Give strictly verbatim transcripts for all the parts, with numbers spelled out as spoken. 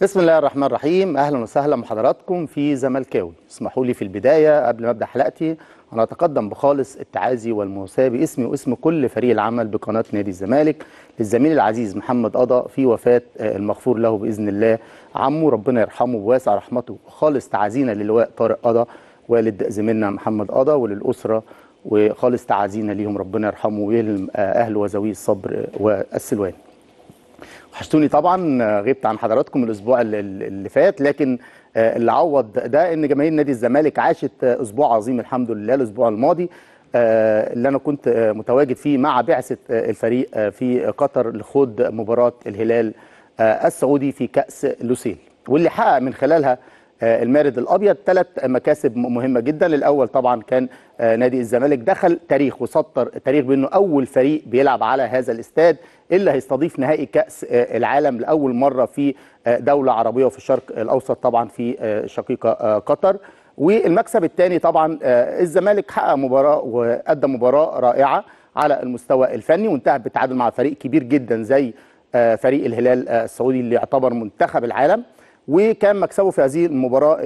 بسم الله الرحمن الرحيم. اهلا وسهلا بحضراتكم في زملكاوي. اسمحوا لي في البدايه قبل ما ابدا حلقتي انا اتقدم بخالص التعازي والمواساه باسمي واسم كل فريق العمل بقناه نادي الزمالك للزميل العزيز محمد أضا في وفاه المغفور له باذن الله عمه، ربنا يرحمه بواسع رحمته. خالص تعازينا للواء طارق أضا والد زميلنا محمد أضا وللاسره، وخالص تعازينا ليهم، ربنا يرحمه ويلهم اهل وذوي الصبر والسلوان. وحشتوني طبعا، غبت عن حضراتكم الاسبوع اللي فات، لكن اللي عوض ده ان جماهير نادي الزمالك عاشت اسبوع عظيم الحمد لله. الاسبوع الماضي اللي انا كنت متواجد فيه مع بعثه الفريق في قطر لخوض مباراه الهلال السعودي في كأس لوسيل، واللي حقق من خلالها المارد الابيض ثلاث مكاسب مهمه جدا. الاول طبعا كان نادي الزمالك دخل تاريخ وسطر تاريخ بانه اول فريق بيلعب على هذا الاستاد اللي هيستضيف نهائي كأس العالم لاول مره في دوله عربيه وفي الشرق الاوسط، طبعا في شقيقه قطر. والمكسب الثاني طبعا الزمالك حقق مباراه وقدم مباراه رائعه على المستوى الفني، وانتهت بالتعادل مع فريق كبير جدا زي فريق الهلال السعودي اللي يعتبر منتخب العالم. وكان مكسبه في هذه المباراه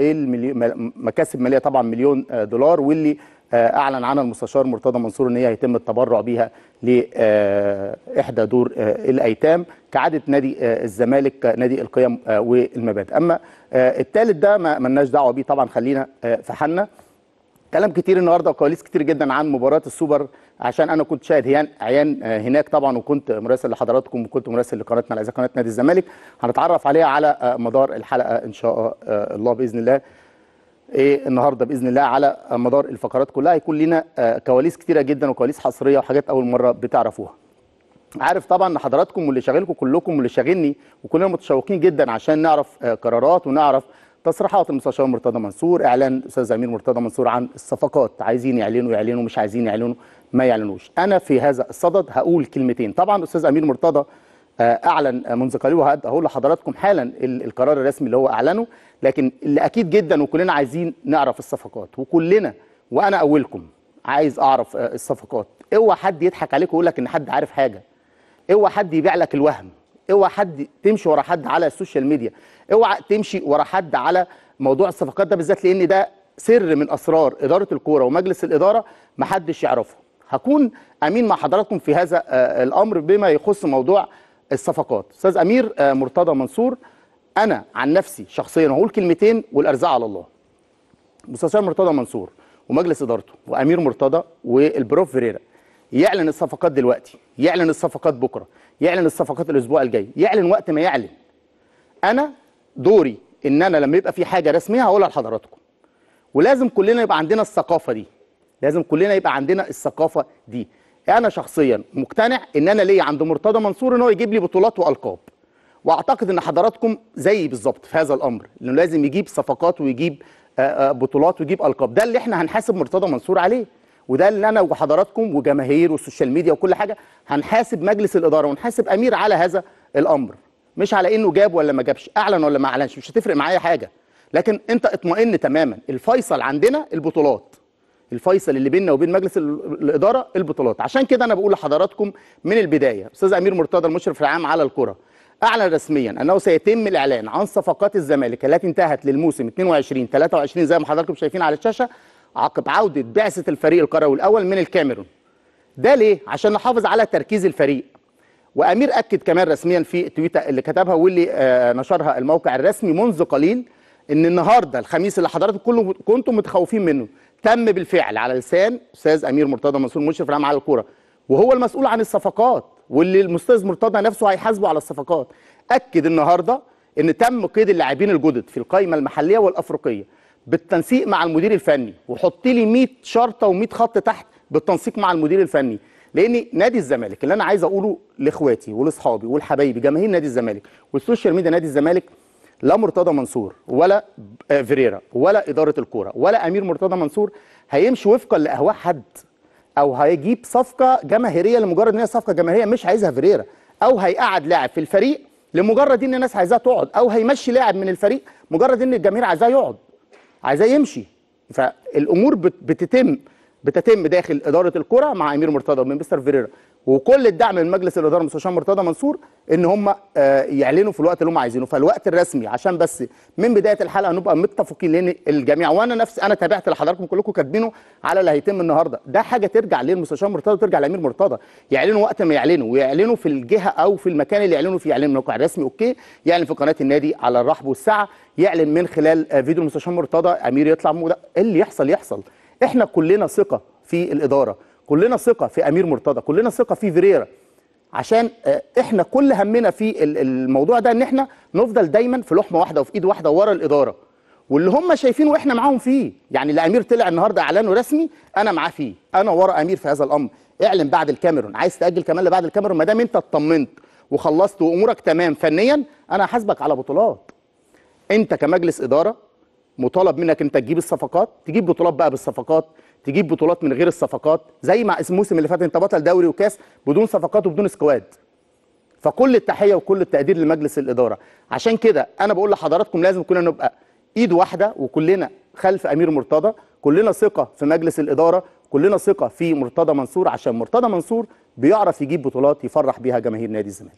مكاسب ماليه طبعا مليون دولار، واللي اعلن عنها المستشار مرتضى منصور ان هي هيتم التبرع بيها لاحدى دور الايتام كعاده نادي الزمالك، نادي القيم والمبادئ. اما الثالث ده ما ملناش دعوه بيه طبعا، خلينا في حالنا. كلام كتير النهارده وكواليس كتير جدا عن مباراه السوبر، عشان انا كنت شاهد عيان هناك طبعا، وكنت مراسل لحضراتكم وكنت مراسل لقناتنا العزيزه قناه نادي الزمالك. هنتعرف عليها على مدار الحلقه ان شاء الله باذن الله. ايه النهارده باذن الله على مدار الفقرات كلها هيكون لنا كواليس كتيره جدا وكواليس حصريه وحاجات اول مره بتعرفوها. عارف طبعا حضراتكم واللي شاغلكم كلكم واللي شاغلني، وكلنا متشوقين جدا عشان نعرف قرارات ونعرف تصريحات المستشار مرتضى منصور، اعلان استاذ امير مرتضى منصور عن الصفقات، عايزين يعلنوا يعلنوا مش عايزين يعلنوا ما يعلنوش. انا في هذا الصدد هقول كلمتين. طبعا استاذ امير مرتضى اعلن منذ قليل وهقول لحضراتكم حالا القرار الرسمي اللي هو اعلنه، لكن اللي اكيد جدا وكلنا عايزين نعرف الصفقات، وكلنا وانا اولكم عايز اعرف الصفقات. اوعى حد يضحك عليك ويقول لك ان حد عارف حاجه، اوعى حد يبيع لك الوهم، اوعى حد تمشي ورا حد على السوشيال ميديا، اوعى تمشي ورا حد على موضوع الصفقات ده بالذات، لان ده سر من اسرار اداره الكوره ومجلس الاداره محدش يعرفه. هكون امين مع حضراتكم في هذا الامر بما يخص موضوع الصفقات. استاذ امير مرتضى منصور، انا عن نفسي شخصيا هقول كلمتين والارزاق على الله. مستشار مرتضى منصور ومجلس ادارته وامير مرتضى والبروف فيريرا يعلن الصفقات دلوقتي، يعلن الصفقات بكره، يعلن الصفقات الاسبوع الجاي، يعلن وقت ما يعلن. انا دوري ان انا لما يبقى في حاجه رسميه هقولها لحضراتكم، ولازم كلنا يبقى عندنا الثقافه دي، لازم كلنا يبقى عندنا الثقافه دي. انا شخصيا مقتنع ان انا ليا عند مرتضى منصور ان هو يجيب لي بطولات والقاب، واعتقد ان حضراتكم زيي بالظبط في هذا الامر، انه لازم يجيب صفقات ويجيب بطولات ويجيب القاب. ده اللي احنا هنحاسب مرتضى منصور عليه، وده اللي انا وحضراتكم وجماهير والسوشيال ميديا وكل حاجه هنحاسب مجلس الاداره ونحاسب امير على هذا الامر، مش على انه جاب ولا ما جابش، اعلن ولا ما اعلنش، مش هتفرق معايا حاجه. لكن انت اطمئن تماما، الفيصل عندنا البطولات، الفيصل اللي بيننا وبين مجلس الاداره البطولات. عشان كده انا بقول لحضراتكم من البدايه، استاذ امير مرتضى المشرف العام على الكره اعلن رسميا انه سيتم الاعلان عن صفقات الزمالك التي انتهت للموسم اثنين وعشرين ثلاثة وعشرين زي ما حضراتكم شايفين على الشاشه، عقب عودة بعثة الفريق القروي الأول من الكاميرون. ده ليه؟ عشان نحافظ على تركيز الفريق. وأمير أكد كمان رسميا في تويتر اللي كتبها واللي آه نشرها الموقع الرسمي منذ قليل، إن النهارده الخميس اللي حضراتكم كلهم كنتم متخوفين منه تم بالفعل على لسان أستاذ أمير مرتضى منصور المشرف العام على الكورة، وهو المسؤول عن الصفقات واللي الأستاذ مرتضى نفسه هيحاسبه على الصفقات. أكد النهارده إن تم قيد اللاعبين الجدد في القائمة المحلية والأفريقية بالتنسيق مع المدير الفني، وحط لي مية شرطه ومية خط تحت بالتنسيق مع المدير الفني، لان نادي الزمالك اللي انا عايز اقوله لاخواتي ولاصحابي والحبايبي جماهير نادي الزمالك والسوشيال ميديا نادي الزمالك، لا مرتضى منصور ولا فيريرا ولا اداره الكوره ولا امير مرتضى منصور هيمشي وفقا لاهواء حد، او هيجيب صفقه جماهيريه لمجرد ان هي صفقه جماهيريه مش عايزها فيريرا، او هيقعد لاعب في الفريق لمجرد ان الناس عايزاه تقعد، او هيمشي لاعب من الفريق مجرد ان الجماهير عايزاه يقعد عايزاه يمشي. فالامور بتتم بتتم داخل اداره الكره مع امير مرتضى ومستر فيريرا وكل الدعم من مجلس الاداره المستشار مرتضى منصور ان هم يعلنوا في الوقت اللي هم عايزينه، فالوقت الرسمي عشان بس من بدايه الحلقه نبقى متفقين لان الجميع، وانا نفسي انا تابعت لحضراتكم كلكم كاتبينه على اللي هيتم النهارده، ده حاجه ترجع للمستشار مرتضى وترجع لامير مرتضى، يعلنوا وقت ما يعلنوا ويعلنوا في الجهه او في المكان اللي يعلنوا فيه، يعلنوا من الموقع الرسمي اوكي، يعلن في قناه النادي على الرحب والسعه، يعلن من خلال فيديو المستشار مرتضى، امير يطلع مو ده اللي يحصل يحصل، احنا كلنا ثقه في الاداره، كلنا ثقه في امير مرتضى، كلنا ثقه في فيريرا، عشان احنا كل همنا في الموضوع ده ان احنا نفضل دايما في لحمه واحده وفي ايد واحده ورا الاداره واللي هم شايفينه واحنا معاهم فيه. يعني اللي امير طلع النهارده اعلانه رسمي انا معاه فيه، انا ورا امير في هذا الامر. اعلن بعد الكاميرون، عايز تاجل كمان لبعد الكاميرون، ما دام انت اطمنت وخلصت وامورك تمام فنيا انا هحاسبك على بطولات. انت كمجلس اداره مطالب منك انت تجيب الصفقات، تجيب بطولات بقى بالصفقات، تجيب بطولات من غير الصفقات، زي ما الموسم اللي فات انت بطل دوري وكاس بدون صفقات وبدون سكواد. فكل التحيه وكل التقدير لمجلس الاداره، عشان كده انا بقول لحضراتكم لازم كلنا نبقى ايد واحده وكلنا خلف امير مرتضى، كلنا ثقه في مجلس الاداره، كلنا ثقه في مرتضى منصور، عشان مرتضى منصور بيعرف يجيب بطولات يفرح بيها جماهير نادي الزمالك.